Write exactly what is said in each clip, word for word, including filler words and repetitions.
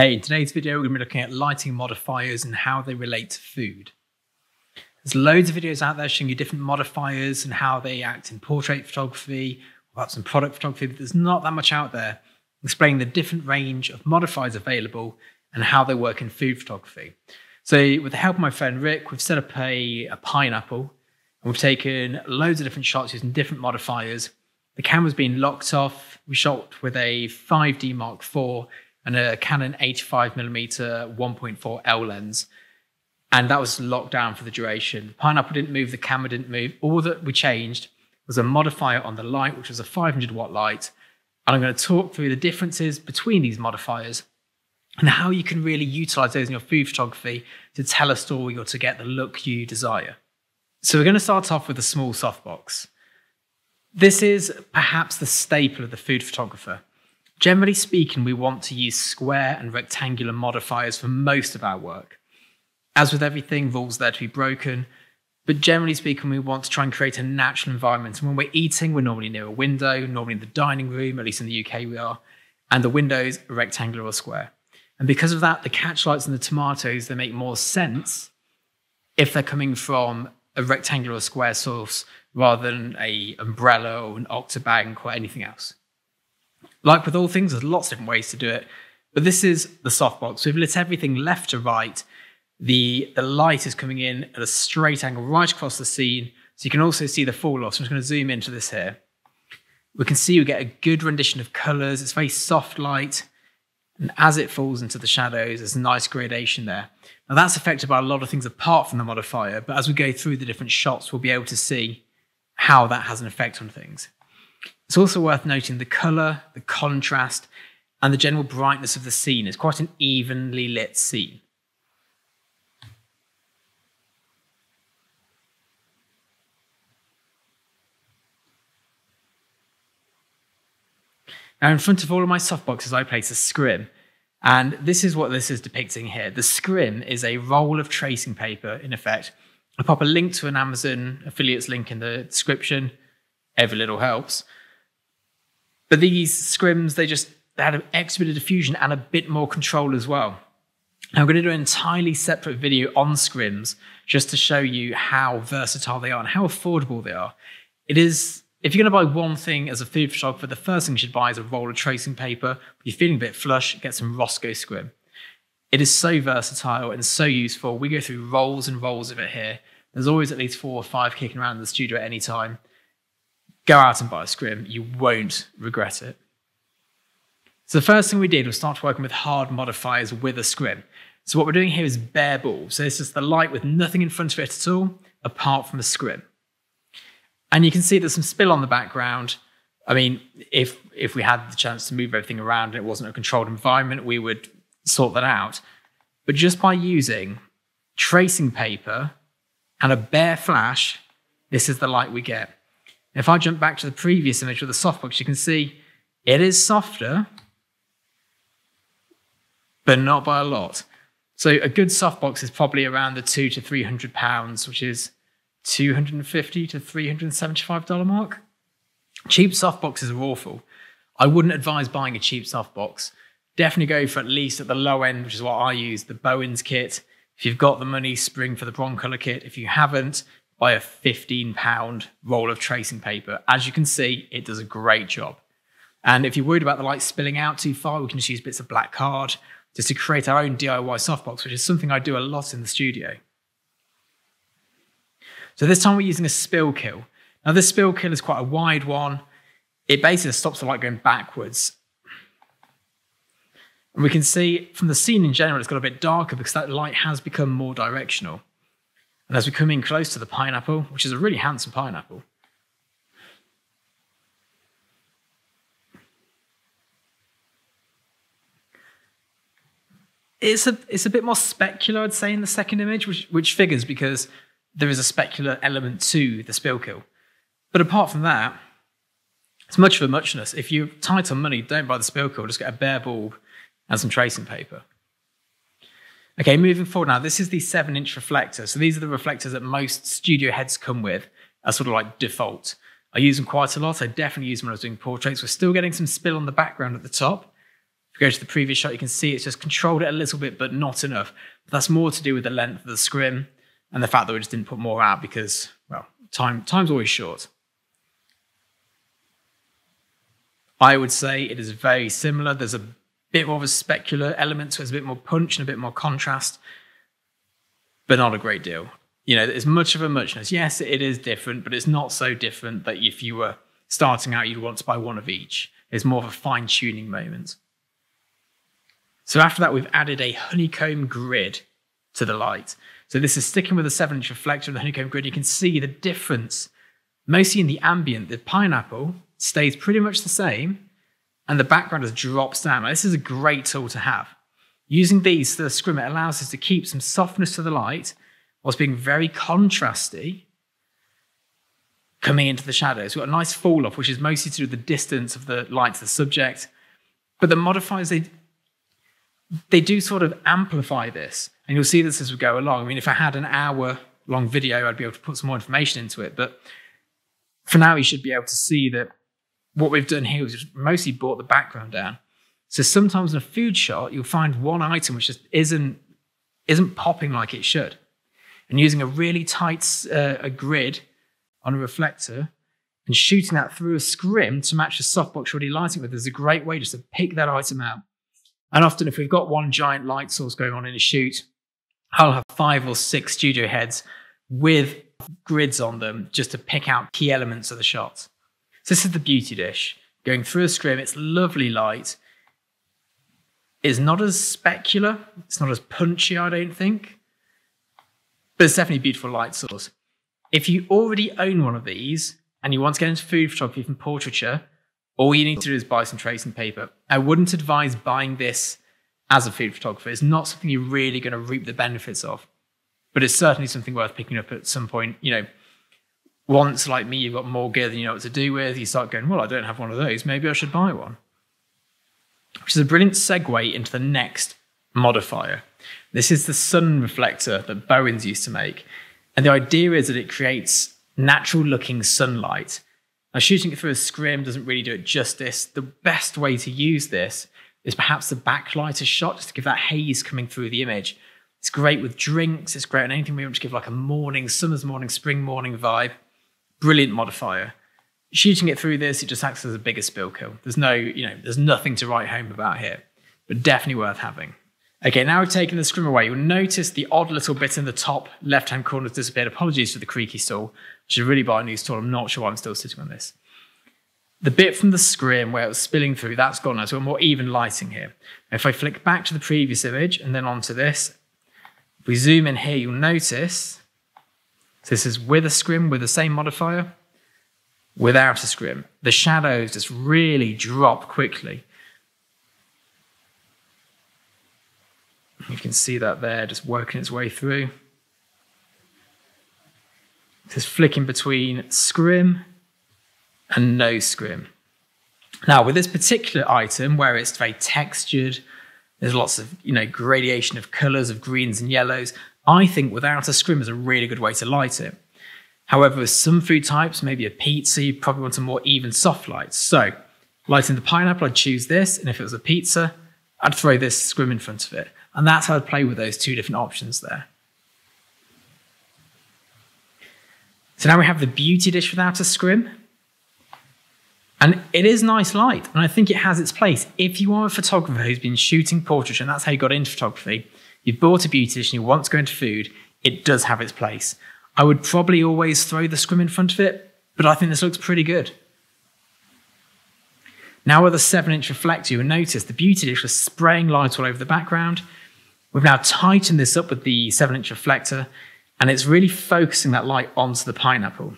Hey, in today's video we're going to be looking at lighting modifiers and how they relate to food. There's loads of videos out there showing you different modifiers and how they act in portrait photography, perhaps in product photography, but there's not that much out there explaining the different range of modifiers available and how they work in food photography. So with the help of my friend Rick, we've set up a, a pineapple and we've taken loads of different shots using different modifiers. The camera's been locked off. We shot with a five D Mark four and a Canon eighty-five millimeter one point four L lens. And that was locked down for the duration. Pineapple didn't move, the camera didn't move. All that we changed was a modifier on the light, which was a five hundred watt light. And I'm going to talk through the differences between these modifiers and how you can really utilize those in your food photography to tell a story or to get the look you desire. So we're going to start off with a small softbox. This is perhaps the staple of the food photographer. Generally speaking, we want to use square and rectangular modifiers for most of our work. As with everything, rules are there to be broken, but generally speaking, we want to try and create a natural environment. And when we're eating, we're normally near a window, normally in the dining room, at least in the U K we are, and the windows are rectangular or square. And because of that, the catch lights and the tomatoes, they make more sense if they're coming from a rectangular or square source rather than an umbrella or an octobank or anything else. Like with all things, there's lots of different ways to do it, but this is the softbox. We've lit everything left to right. The, the light is coming in at a straight angle right across the scene, so you can also see the fall off. So I'm just going to zoom into this here. We can see we get a good rendition of colours. It's very soft light, and as it falls into the shadows, there's a nice gradation there. Now that's affected by a lot of things apart from the modifier, but as we go through the different shots, we'll be able to see how that has an effect on things. It's also worth noting the colour, the contrast, and the general brightness of the scene. It's quite an evenly lit scene. Now, in front of all of my softboxes, I place a scrim, and this is what this is depicting here. The scrim is a roll of tracing paper, in effect. I'll pop a link to an Amazon affiliates link in the description. Every little helps. But these scrims, they just they had an extra bit of diffusion and a bit more control as well. Now I'm going to do an entirely separate video on scrims just to show you how versatile they are and how affordable they are. It is, if you're going to buy one thing as a food photographer, the first thing you should buy is a roll of tracing paper. If you're feeling a bit flush, get some Rosco scrim. It is so versatile and so useful. We go through rolls and rolls of it here. There's always at least four or five kicking around in the studio at any time. Go out and buy a scrim, you won't regret it. So the first thing we did was start working with hard modifiers with a scrim. So what we're doing here is bare ball. So this is the light with nothing in front of it at all, apart from a scrim. And you can see there's some spill on the background. I mean, if, if we had the chance to move everything around and it wasn't a controlled environment, we would sort that out. But just by using tracing paper and a bare flash, this is the light we get. If I jump back to the previous image with the softbox, you can see it is softer, but not by a lot. So a good softbox is probably around the two to three hundred pounds, which is two hundred and fifty to three hundred and seventy-five dollar mark. Cheap softboxes are awful. I wouldn't advise buying a cheap softbox. Definitely go for at least at the low end, which is what I use, the Bowens kit. If you've got the money, spring for the Broncolor kit. If you haven't, by a fifteen pound roll of tracing paper. As you can see, it does a great job. And if you're worried about the light spilling out too far, we can just use bits of black card just to create our own D I Y softbox, which is something I do a lot in the studio. So this time we're using a spill kill. Now this spill kill is quite a wide one. It basically stops the light going backwards. And we can see from the scene in general, it's got a bit darker because that light has become more directional. And as we come in close to the pineapple, which is a really handsome pineapple, it's a, it's a bit more specular, I'd say, in the second image, which, which figures because there is a specular element to the spill kill. But apart from that, it's much of a muchness. If you're tight on money, don't buy the spill kill, just get a bare bulb and some tracing paper. Okay, moving forward now, this is the seven inch reflector. So these are the reflectors that most studio heads come with as sort of like default. I use them quite a lot. I definitely use them when I was doing portraits. We're still getting some spill on the background at the top. If you go to the previous shot, you can see it's just controlled it a little bit, but not enough. That's more to do with the length of the scrim and the fact that we just didn't put more out because, well, time time's always short. I would say it is very similar. There's a bit more of a specular element, so there's a bit more punch and a bit more contrast, but not a great deal. You know, it's much of a muchness. Yes, it is different, but it's not so different that if you were starting out, you'd want to buy one of each. It's more of a fine-tuning moment. So after that, we've added a honeycomb grid to the light. So this is sticking with a seven inch reflector and the honeycomb grid. You can see the difference, mostly in the ambient. The pineapple stays pretty much the same, and the background has dropped down. Now, this is a great tool to have. Using these for the scrim, it allows us to keep some softness to the light whilst being very contrasty coming into the shadows. We've got a nice fall off, which is mostly to do with the distance of the light to the subject. But the modifiers, they, they do sort of amplify this. And you'll see this as we go along. I mean, if I had an hour long video, I'd be able to put some more information into it. But for now, you should be able to see that what we've done here is just mostly brought the background down. So sometimes in a food shot, you'll find one item which just isn't, isn't popping like it should. And using a really tight uh, a grid on a reflector and shooting that through a scrim to match the softbox you're already lighting with is a great way just to pick that item out. And often if we've got one giant light source going on in a shoot, I'll have five or six studio heads with grids on them just to pick out key elements of the shot. So this is the beauty dish. Going through a scrim, it's lovely light. It's not as specular, it's not as punchy, I don't think, but it's definitely a beautiful light source. If you already own one of these and you want to get into food photography from portraiture, all you need to do is buy some tracing paper. I wouldn't advise buying this as a food photographer. It's not something you're really going to reap the benefits of, but it's certainly something worth picking up at some point. You know, once, like me, you've got more gear than you know what to do with, you start going, well, I don't have one of those, maybe I should buy one. Which is a brilliant segue into the next modifier. This is the sun reflector that Bowens used to make. And the idea is that it creates natural looking sunlight. Now, shooting it through a scrim doesn't really do it justice. The best way to use this is perhaps the backlight a shot, just to give that haze coming through the image. It's great with drinks, it's great on anything we want to give like a morning, summer's morning, spring morning vibe. Brilliant modifier. Shooting it through this, it just acts as a bigger spill kill. There's no, you know, there's nothing to write home about here, but definitely worth having. Okay, now we've taken the scrim away. You'll notice the odd little bit in the top left-hand corner has disappeared. Apologies for the creaky stool. I should really buy a new stool. I'm not sure why I'm still sitting on this. The bit from the scrim where it was spilling through, that's gone now. So we're more even lighting here. If I flick back to the previous image and then onto this, if we zoom in here, you'll notice, so this is with a scrim, with the same modifier, without a scrim. The shadows just really drop quickly. You can see that there, just working its way through. Just flicking between scrim and no scrim. Now, with this particular item, where it's very textured, there's lots of, you know, gradation of colors, of greens and yellows, I think without a scrim is a really good way to light it. However, with some food types, maybe a pizza, you probably want a more even soft light. So, lighting the pineapple, I'd choose this, and if it was a pizza, I'd throw this scrim in front of it. And that's how I'd play with those two different options there. So now we have the beauty dish without a scrim. And it is nice light, and I think it has its place. If you are a photographer who's been shooting portraiture, and that's how you got into photography, you've bought a beauty dish and you want to go into food, it does have its place. I would probably always throw the scrim in front of it, but I think this looks pretty good. Now with a seven inch reflector, you'll notice the beauty dish was spraying light all over the background. We've now tightened this up with the seven inch reflector, and it's really focusing that light onto the pineapple.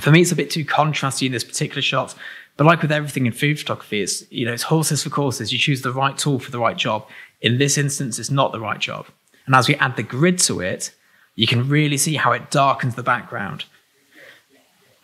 For me, it's a bit too contrasty in this particular shot, but like with everything in food photography, it's, you know, it's horses for courses. You choose the right tool for the right job. In this instance, it's not the right job. And as we add the grid to it, you can really see how it darkens the background.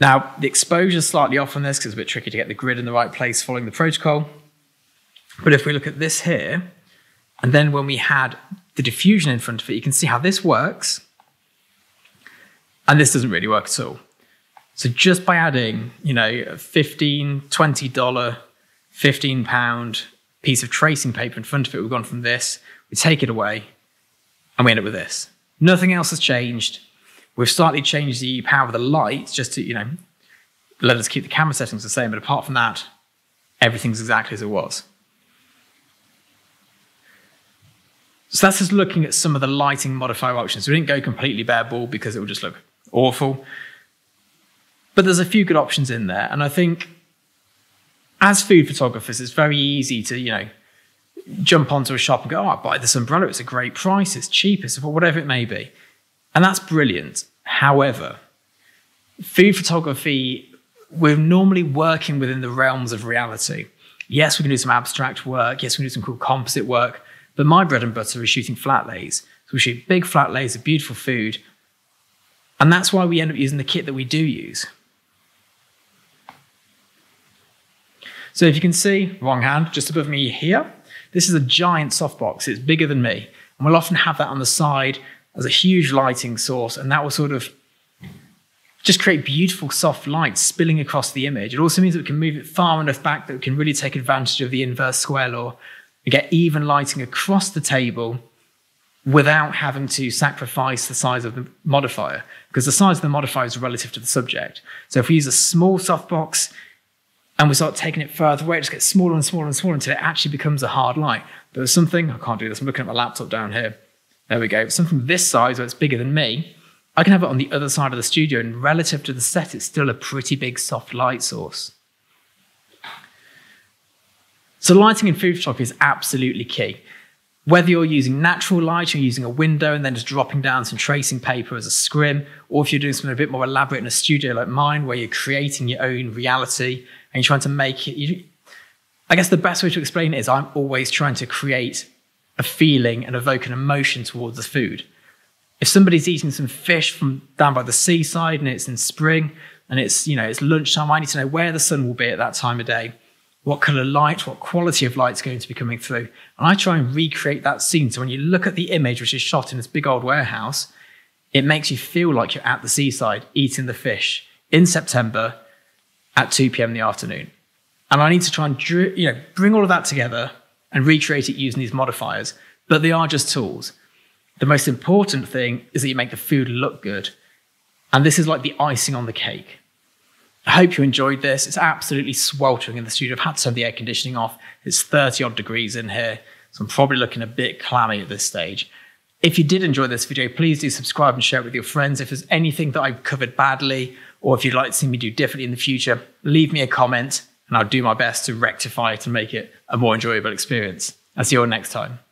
Now, the exposure is slightly off on this because it's a bit tricky to get the grid in the right place following the protocol. But if we look at this here, and then when we had the diffusion in front of it, you can see how this works. And this doesn't really work at all. So just by adding, you know, a fifteen dollars, twenty dollars, fifteen pound piece of tracing paper in front of it. We've gone from this, we take it away, and we end up with this. Nothing else has changed. We've slightly changed the power of the lights just to, you know, let us keep the camera settings the same, but apart from that, everything's exactly as it was. So that's just looking at some of the lighting modifier options. We didn't go completely bare ball because it would just look awful. But there's a few good options in there. And I think as food photographers, it's very easy to, you know, jump onto a shop and go, oh, I'll buy this umbrella. It's a great price. It's cheap. It's whatever it may be. And that's brilliant. However, food photography, we're normally working within the realms of reality. Yes, we can do some abstract work. Yes, we can do some cool composite work. But my bread and butter is shooting flat lays. So we shoot big flat lays of beautiful food. And that's why we end up using the kit that we do use. So if you can see, wrong hand, just above me here, this is a giant softbox. It's bigger than me. And we'll often have that on the side as a huge lighting source. And that will sort of just create beautiful soft light spilling across the image. It also means that we can move it far enough back that we can really take advantage of the inverse square law and get even lighting across the table without having to sacrifice the size of the modifier, because the size of the modifier is relative to the subject. So if we use a small softbox and we start taking it further away, it just gets smaller and smaller and smaller until it actually becomes a hard light. But there's something, I can't do this, I'm looking at my laptop down here. There we go, something this size where it's bigger than me, I can have it on the other side of the studio, and relative to the set, it's still a pretty big soft light source. So lighting in food photography is absolutely key. Whether you're using natural light, you're using a window and then just dropping down some tracing paper as a scrim, or if you're doing something a bit more elaborate in a studio like mine, where you're creating your own reality and you're trying to make it, you, I guess the best way to explain it is I'm always trying to create a feeling and evoke an emotion towards the food. If somebody's eating some fish from down by the seaside and it's in spring and it's, you know, it's lunchtime, I need to know where the sun will be at that time of day, what color light, what quality of light's going to be coming through. And I try and recreate that scene. So when you look at the image, which is shot in this big old warehouse, it makes you feel like you're at the seaside eating the fish in September at two p m in the afternoon. And I need to try and, you know, bring all of that together and recreate it using these modifiers, but they are just tools. The most important thing is that you make the food look good. And this is like the icing on the cake. I hope you enjoyed this. It's absolutely sweltering in the studio. I've had to turn the air conditioning off. It's thirty odd degrees in here, so I'm probably looking a bit clammy at this stage. If you did enjoy this video, please do subscribe and share it with your friends. If there's anything that I've covered badly, or if you'd like to see me do differently in the future, leave me a comment and I'll do my best to rectify it and make it a more enjoyable experience. I'll see you all next time.